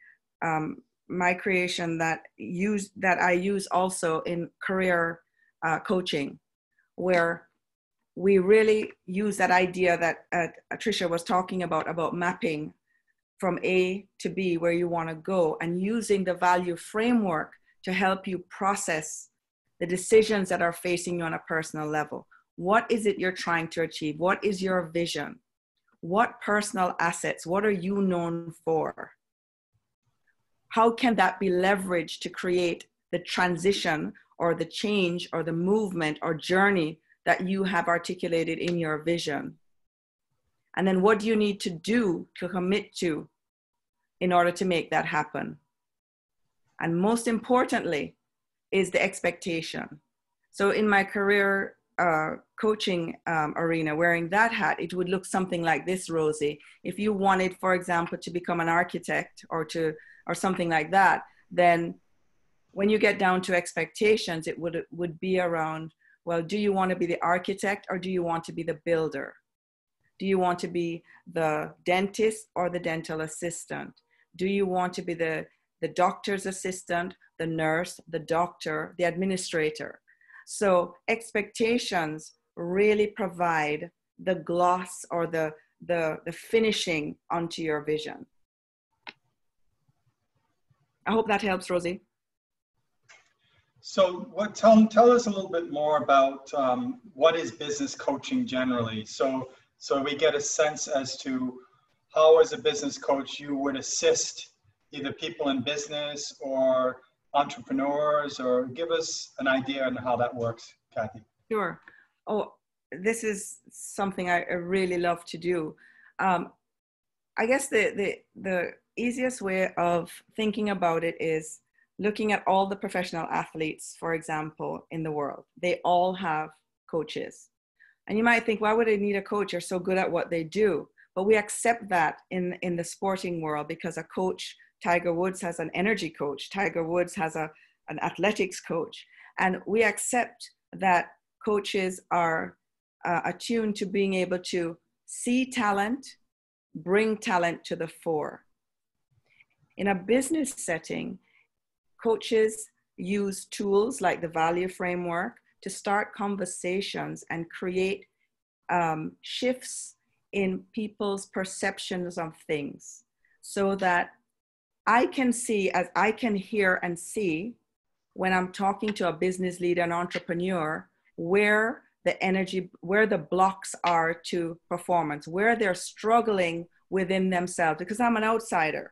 um, my creation that use that I use also in career uh, coaching, where we really use that idea that uh, Tricia was talking about, about mapping from A to B where you want to go, and using the value framework to help you process the decisions that are facing you on a personal level. What is it you're trying to achieve? What is your vision? What personal assets? What are you known for? How can that be leveraged to create the transition or the change or the movement or journey that you have articulated in your vision? And then what do you need to do to commit to in order to make that happen? And most importantly is the expectation. So in my career uh, coaching um, arena, wearing that hat, it would look something like this, Rosie. If you wanted, for example, to become an architect or, to, or something like that, then when you get down to expectations, it would, it would be around, well, do you want to be the architect or do you want to be the builder? Do you want to be the dentist or the dental assistant? Do you want to be the, the doctor's assistant, the nurse, the doctor, the administrator? So expectations really provide the gloss or the, the, the finishing onto your vision. I hope that helps, Rosie. So what, tell, tell us a little bit more about um, what is business coaching generally, so, so we get a sense as to how as a business coach you would assist either people in business or entrepreneurs, or give us an idea on how that works, Kathy. Sure. Oh, this is something I really love to do. Um, I guess the, the, the easiest way of thinking about it is looking at all the professional athletes, for example, in the world. They all have coaches. And you might think, why would they need a coach? They're so good at what they do. But we accept that in, in the sporting world because a coach, Tiger Woods has an energy coach. Tiger Woods has a, an athletics coach, and we accept that coaches are uh, attuned to being able to see talent, bring talent to the fore. In a business setting, coaches use tools like the value framework to start conversations and create um, shifts in people's perceptions of things, so that I can see, as I can hear and see when I'm talking to a business leader, an entrepreneur, where the energy, where the blocks are to performance, where they're struggling within themselves, because I'm an outsider.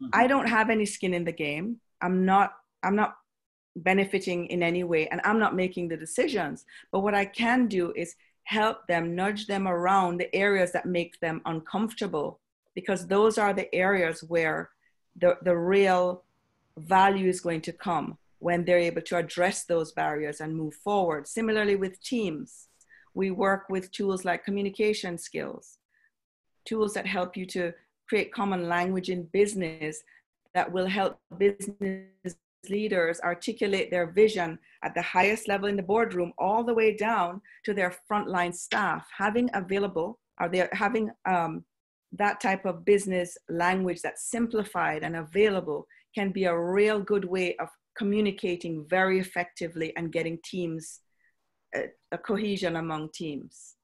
Mm-hmm. I don't have any skin in the game. I'm not, I'm not benefiting in any way, and I'm not making the decisions. But what I can do is help them, nudge them around the areas that make them uncomfortable, because those are the areas where the, the real value is going to come, when they're able to address those barriers and move forward. Similarly with teams, we work with tools like communication skills, tools that help you to create common language in business that will help business leaders articulate their vision at the highest level in the boardroom, all the way down to their frontline staff. Having available, are they having um, that type of business language that's simplified and available can be a real good way of communicating very effectively and getting teams, uh, a cohesion among teams.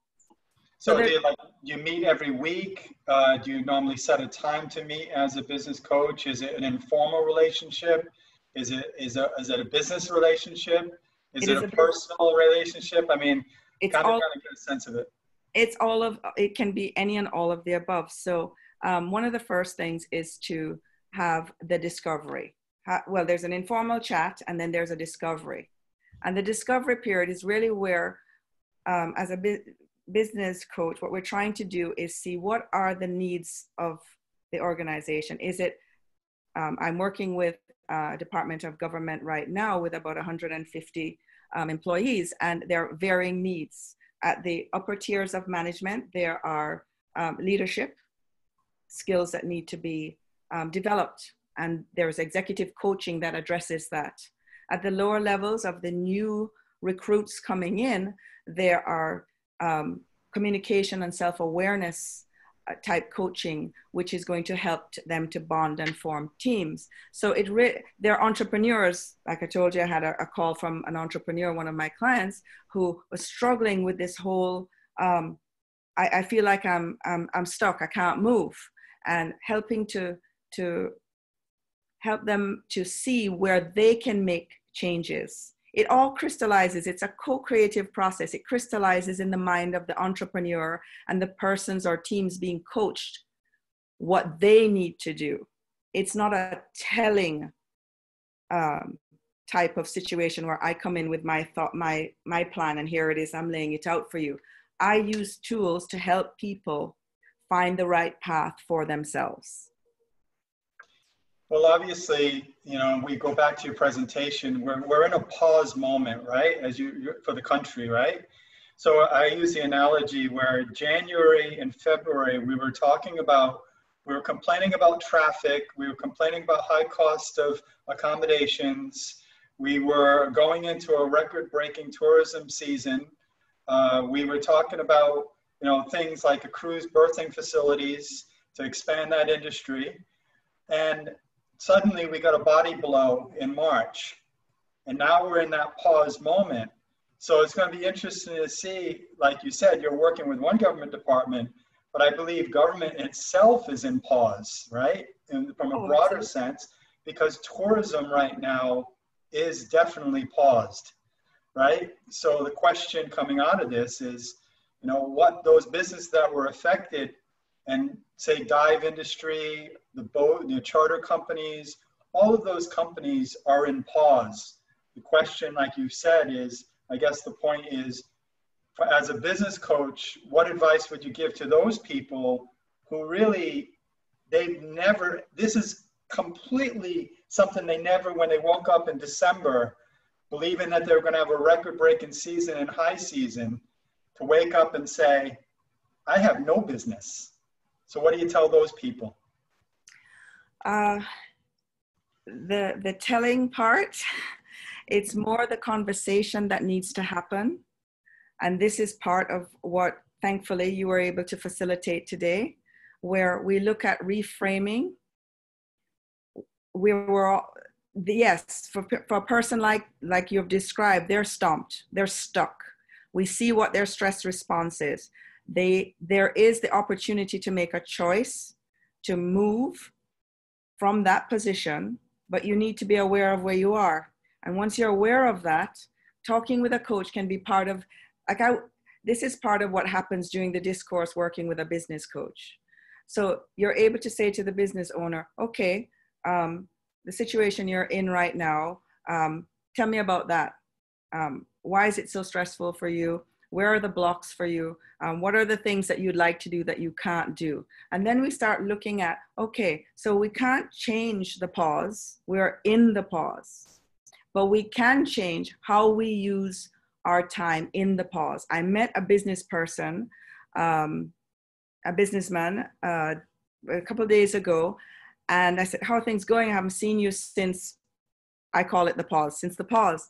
So, so do you, like, you meet every week? Uh, do you normally set a time to meet as a business coach? Is it an informal relationship? Is it, is, a, is it a business relationship? Is it, it is a, a personal relationship? I mean, it's kind all, of kind of get a sense of it. It's all of, it can be any and all of the above. So um, one of the first things is to have the discovery. How, well, there's an informal chat, and then there's a discovery. And the discovery period is really where, um, as a bu business coach, what we're trying to do is see what are the needs of the organization. Is it, um, I'm working with Uh, Department of Government right now with about one hundred fifty um, employees, and there are varying needs. At the upper tiers of management, there are um, leadership skills that need to be um, developed, and there's executive coaching that addresses that. At the lower levels of the new recruits coming in, there are um, communication and self-awareness type coaching, which is going to help them to bond and form teams. So it re they're entrepreneurs. Like I told you, I had a, a call from an entrepreneur, one of my clients, who was struggling with this whole, um, I, I feel like I'm, I'm, I'm stuck, I can't move. And helping to, to help them to see where they can make changes. It all crystallizes. It's a co-creative process. It crystallizes in the mind of the entrepreneur and the persons or teams being coached what they need to do. It's not a telling um, type of situation where I come in with my thought, my, my plan, and here it is, I'm laying it out for you. I use tools to help people find the right path for themselves. Well, obviously, you know, we go back to your presentation. We're, we're in a pause moment, right? As you, for the country, right? So I use the analogy where January and February, we were talking about, we were complaining about traffic. We were complaining about high cost of accommodations. We were going into a record-breaking tourism season. Uh, we were talking about, you know, things like a cruise berthing facilities to expand that industry. And suddenly we got a body blow in March, and now we're in that pause moment. So it's going to be interesting to see, like you said, you're working with one government department, but I believe government itself is in pause, right? And from a broader sense, because tourism right now is definitely paused, right? So the question coming out of this is, you know, what those businesses that were affected, and say dive industry, the boat, the charter companies, all of those companies are in pause. The question, like you said, is, I guess the point is, for, as a business coach, what advice would you give to those people who really, they've never, this is completely something they never, when they woke up in December, believing that they're going to have a record-breaking season and high season, to wake up and say, I have no business. So what do you tell those people? Uh, the, the telling part It's more the conversation that needs to happen. And this is part of what, thankfully, you were able to facilitate today, where we look at reframing. We were all, yes, for, for a person like, like you've described, they're stumped, they're stuck. We see what their stress response is. They, there is the opportunity to make a choice to move from that position, but you need to be aware of where you are. And once you're aware of that, talking with a coach can be part of, like I, this is part of what happens during the discourse working with a business coach. So you're able to say to the business owner, okay, um, the situation you're in right now, um, tell me about that. Um, why is it so stressful for you? Where are the blocks for you? Um, what are the things that you'd like to do that you can't do? And then we start looking at, okay, so we can't change the pause. We're in the pause. But we can change how we use our time in the pause. I met a business person, um, a businessman, uh, a couple of days ago, and I said, how are things going? I haven't seen you since, I call it the pause, since the pause.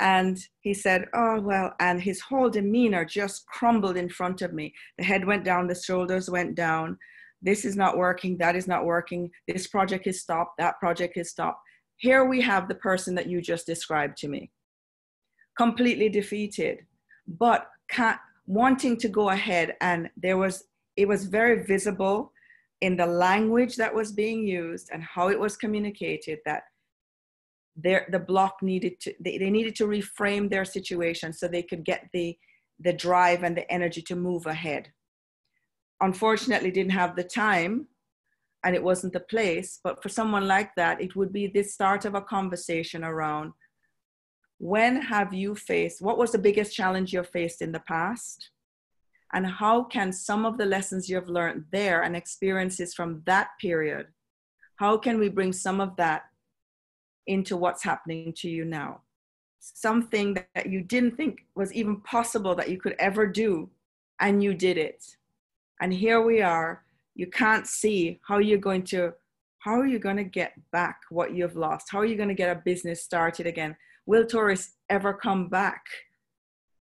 And he said, oh, well, and his whole demeanor just crumbled in front of me. The head went down, the shoulders went down. This is not working, that is not working. This project is stopped, that project is stopped. Here we have the person that you just described to me, completely defeated, but can't, wanting to go ahead. And there was, it was very visible in the language that was being used and how it was communicated that their, the block needed to, they, they needed to reframe their situation so they could get the, the drive and the energy to move ahead. Unfortunately, didn't have the time. And it wasn't the place, but for someone like that, it would be this start of a conversation around when have you faced, what was the biggest challenge you've faced in the past? And how can some of the lessons you've learned there and experiences from that period, how can we bring some of that into what's happening to you now? Something that you didn't think was even possible that you could ever do, and you did it. And here we are. You can't see how you're going to, how are you going to get back what you've lost? How are you going to get a business started again? Will tourists ever come back?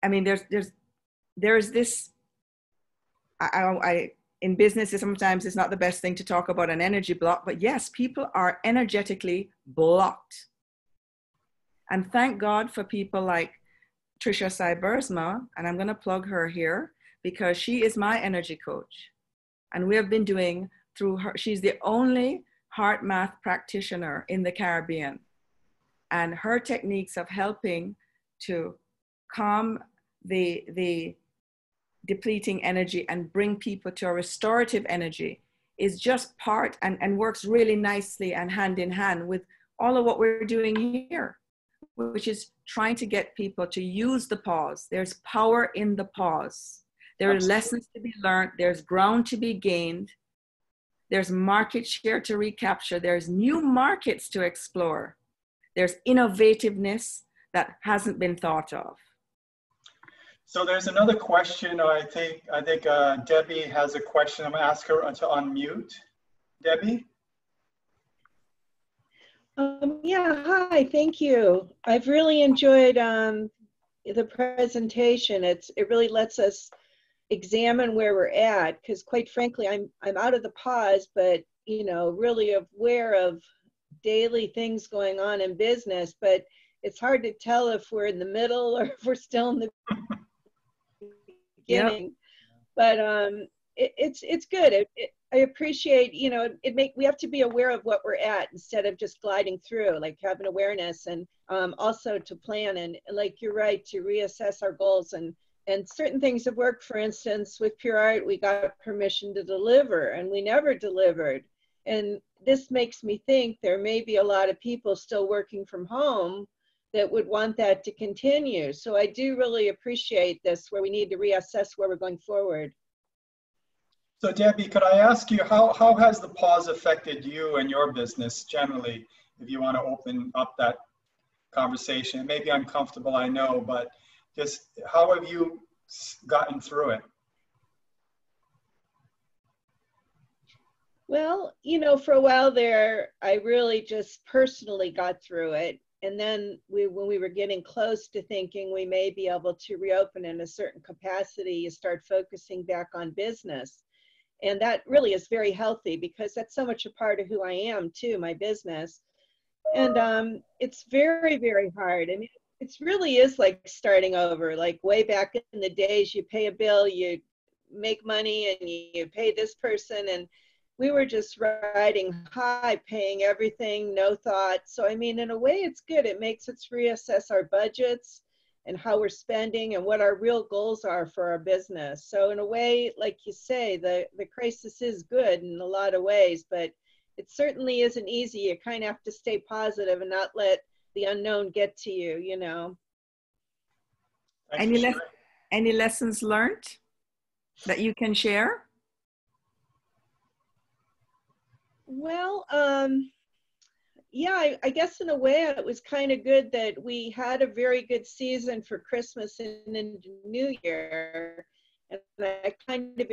I mean, there's, there's, there's this, I, I, in businesses, sometimes it's not the best thing to talk about an energy block, but yes, people are energetically blocked. And thank God for people like Tricia Subersma, and I'm going to plug her here because she is my energy coach. And we have been doing through her, she's the only Heart Math practitioner in the Caribbean. And her techniques of helping to calm the, the depleting energy and bring people to a restorative energy is just part and, and works really nicely and hand in hand with all of what we're doing here, which is trying to get people to use the pause. There's power in the pause. There are lessons to be learned. There's ground to be gained. There's market share to recapture. There's new markets to explore. There's innovativeness that hasn't been thought of. So there's another question. I think, I think uh, Debbie has a question. I'm going to ask her to unmute. Debbie? Um, yeah, hi, thank you. I've really enjoyed um, the presentation. It's, it really lets us examine where we're at, because quite frankly, I'm I'm out of the pause, but you know, really aware of daily things going on in business. But it's hard to tell if we're in the middle or if we're still in the beginning. Yep. But um, it, it's it's good. It, it, I appreciate, you know, it make we have to be aware of what we're at instead of just gliding through. Like have an awareness, and um, also to plan and, like you're right, to reassess our goals and. And certain things have worked. For instance, with Pure Art, we got permission to deliver, and we never delivered. And this makes me think there may be a lot of people still working from home that would want that to continue. So I do really appreciate this, where we need to reassess where we're going forward. So Debbie, could I ask you, how, how has the pause affected you and your business generally? If you want to open up that conversation, maybe I'm comfortable, I know, but just how have you gotten through it? Well, you know, for a while there, I really just personally got through it. And then we, when we were getting close to thinking we may be able to reopen in a certain capacity, you start focusing back on business. And that really is very healthy because that's so much a part of who I am too, my business. And um, it's very, very hard. I mean, it really is like starting over, like way back in the days, you pay a bill, you make money and you pay this person. And we were just riding high, paying everything, no thought. So, I mean, in a way it's good. It makes us reassess our budgets and how we're spending and what our real goals are for our business. So in a way, like you say, the, the crisis is good in a lot of ways, but it certainly isn't easy. You kind of have to stay positive and not let the unknown get to you, you know. Any, le any lessons learned that you can share? Well, um, yeah, I, I guess in a way it was kind of good that we had a very good season for Christmas and, and New Year, and I kind of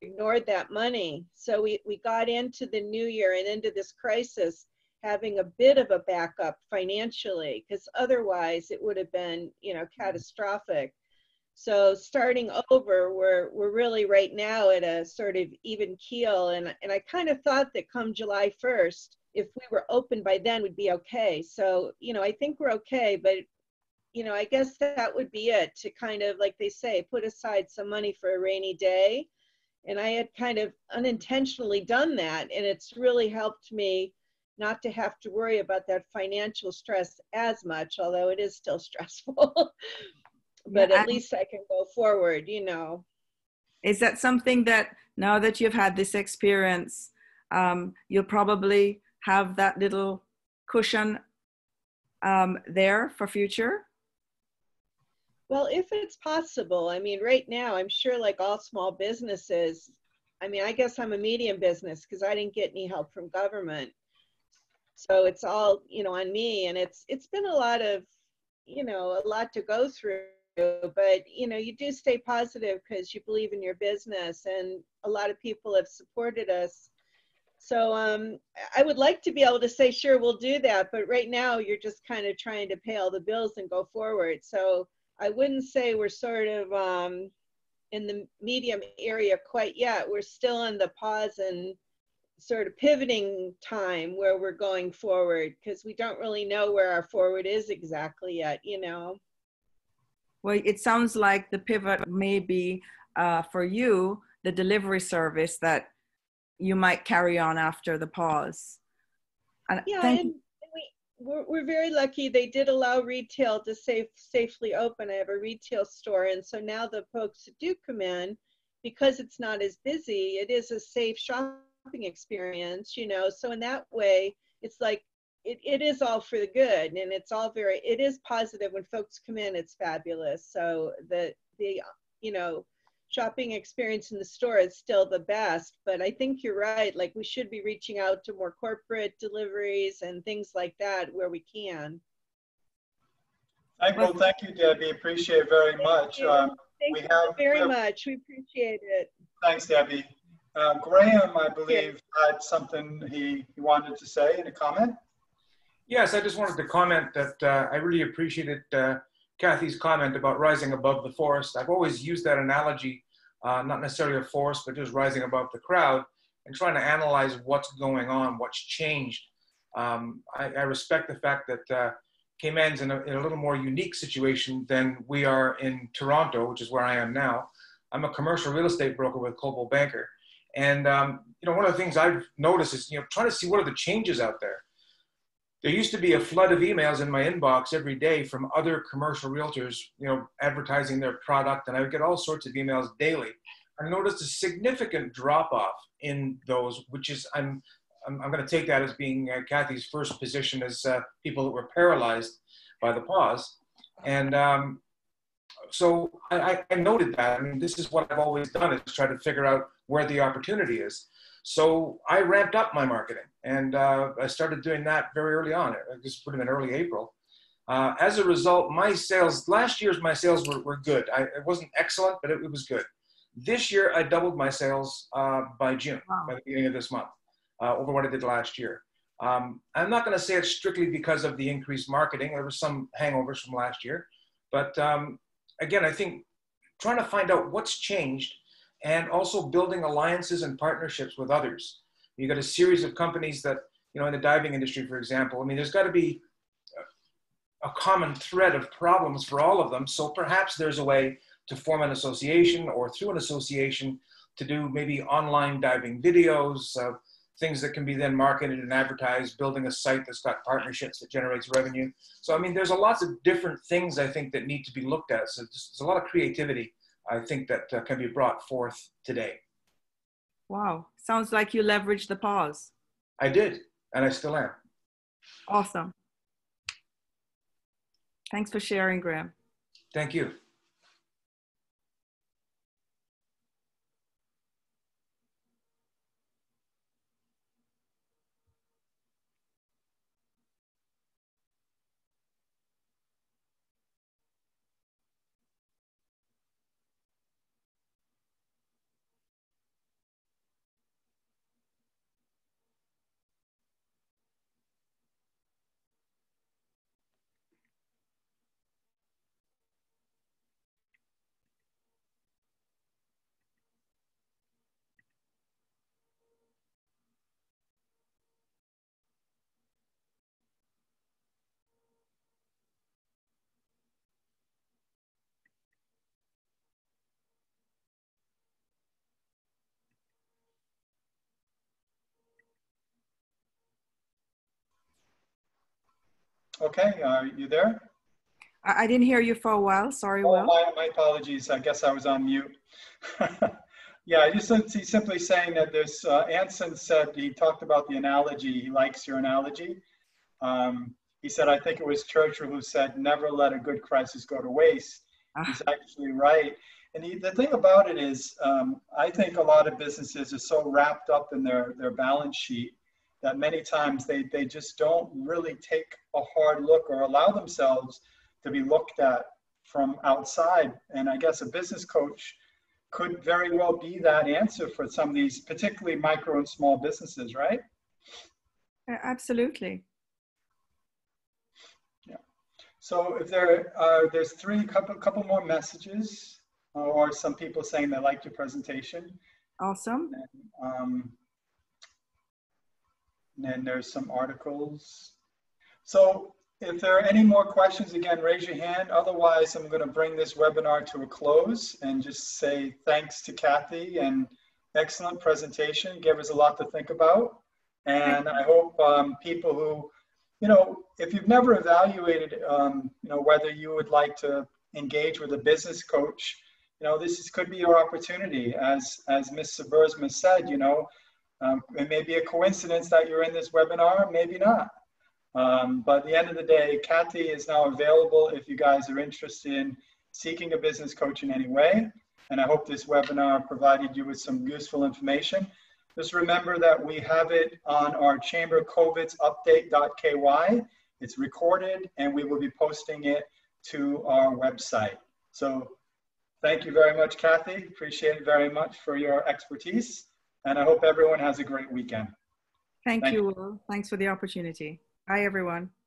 ignored that money. So we, we got into the New Year and into this crisis having a bit of a backup financially, because otherwise it would have been, you know, catastrophic. So starting over, we're, we're really right now at a sort of even keel. And, and I kind of thought that come July first, if we were open by then, we'd be okay. So, you know, I think we're okay, but, you know, I guess that would be it, to kind of, like they say, put aside some money for a rainy day. And I had kind of unintentionally done that. And it's really helped me not to have to worry about that financial stress as much, although it is still stressful. But yeah, at least I can go forward, you know. Is that something that now that you've had this experience, um, you'll probably have that little cushion um, there for future? Well, if it's possible. I mean, right now, I'm sure like all small businesses, I mean, I guess I'm a medium business because I didn't get any help from government. So it's all, you know, on me. And it's it's been a lot of, you know, a lot to go through. But, you know, you do stay positive because you believe in your business, and a lot of people have supported us. So um, I would like to be able to say, sure, we'll do that. But right now you're just kind of trying to pay all the bills and go forward. So I wouldn't say we're sort of um, in the medium area quite yet. We're still in the pause and sort of pivoting time where we're going forward, because we don't really know where our forward is exactly yet, you know. Well, it sounds like the pivot may be uh, for you, the delivery service that you might carry on after the pause. And yeah, and, and we, we're, we're very lucky. They did allow retail to safe, safely open. I have a retail store, and so now the folks that do come in, because it's not as busy, it is a safe shop experience, you know. So in that way, it's like it, it is all for the good, and it's all very, it is positive. When folks come in, it's fabulous. So the the you know, shopping experience in the store is still the best. But I think you're right, like we should be reaching out to more corporate deliveries and things like that where we can. Well, thank you, Debbie. Appreciate it very much. Thank you, um, thank we you have, very we have, much. We appreciate it. Thanks, Debbie. Uh, Graham, I believe, had something he, he wanted to say in a comment. Yes, I just wanted to comment that uh, I really appreciated uh, Kathy's comment about rising above the forest. I've always used that analogy, uh, not necessarily a forest, but just rising above the crowd and trying to analyze what's going on, what's changed. Um, I, I respect the fact that uh, Cayman's in a, in a little more unique situation than we are in Toronto, which is where I am now. I'm a commercial real estate broker with Coldwell Banker. And, um, you know, one of the things I've noticed is, you know, trying to see what are the changes out there. There used to be a flood of emails in my inbox every day from other commercial realtors, you know, advertising their product. And I would get all sorts of emails daily. I noticed a significant drop-off in those, which is, I'm, I'm, I'm going to take that as being uh, Kathy's first position as uh, people that were paralyzed by the pause. And, um, So I, I noted that. I mean, this is what I've always done, is try to figure out where the opportunity is. So I ramped up my marketing, and uh, I started doing that very early on. I just put them in early April. Uh, as a result, my sales, last year's my sales were, were good. I, it wasn't excellent, but it, it was good. This year, I doubled my sales uh, by June, wow, by the beginning of this month, uh, over what I did last year. Um, I'm not going to say it's strictly because of the increased marketing. There was some hangovers from last year. But um, again, I think trying to find out what's changed and also building alliances and partnerships with others. You've got a series of companies that, you know, in the diving industry, for example, I mean, there's got to be a common thread of problems for all of them. So perhaps there's a way to form an association or through an association to do maybe online diving videos, uh, things that can be then marketed and advertised, building a site that's got partnerships that generates revenue. So, I mean, there's a lots of different things, I think, that need to be looked at. So there's a lot of creativity, I think, that uh, can be brought forth today. Wow. Sounds like you leveraged the pause. I did, and I still am. Awesome. Thanks for sharing, Graham. Thank you. Okay, are you there? I didn't hear you for a while. Sorry, oh, Will. My, my apologies. I guess I was on mute. Yeah, I just he's simply saying that there's, uh, Anson said, he talked about the analogy. He likes your analogy. Um, he said, I think it was Churchill who said, never let a good crisis go to waste. Ah. He's actually right. And he, the thing about it is, um, I think a lot of businesses are so wrapped up in their, their balance sheet that many times they, they just don't really take a hard look or allow themselves to be looked at from outside. And I guess a business coach could very well be that answer for some of these, particularly micro and small businesses, right? Absolutely. Yeah. So if there are, there's three, couple, couple more messages, or some people saying they liked your presentation. Awesome. And, um, And then there's some articles. So if there are any more questions, again, raise your hand. Otherwise, I'm going to bring this webinar to a close and just say thanks to Kathy and excellent presentation. Gave us a lot to think about. And I hope um, people who, you know, if you've never evaluated, um, you know, whether you would like to engage with a business coach, you know, this is, could be your opportunity. As, as Miz Subersma said, you know, Um, it may be a coincidence that you're in this webinar, maybe not. Um, but at the end of the day, Kathy is now available if you guys are interested in seeking a business coach in any way. And I hope this webinar provided you with some useful information. Just remember that we have it on our Chamber COVID's update dot K Y. It's recorded and we will be posting it to our website. So thank you very much, Kathy. Appreciate it very much for your expertise. And I hope everyone has a great weekend. Thank, Thank you, you, Will. Thanks for the opportunity. Bye, everyone.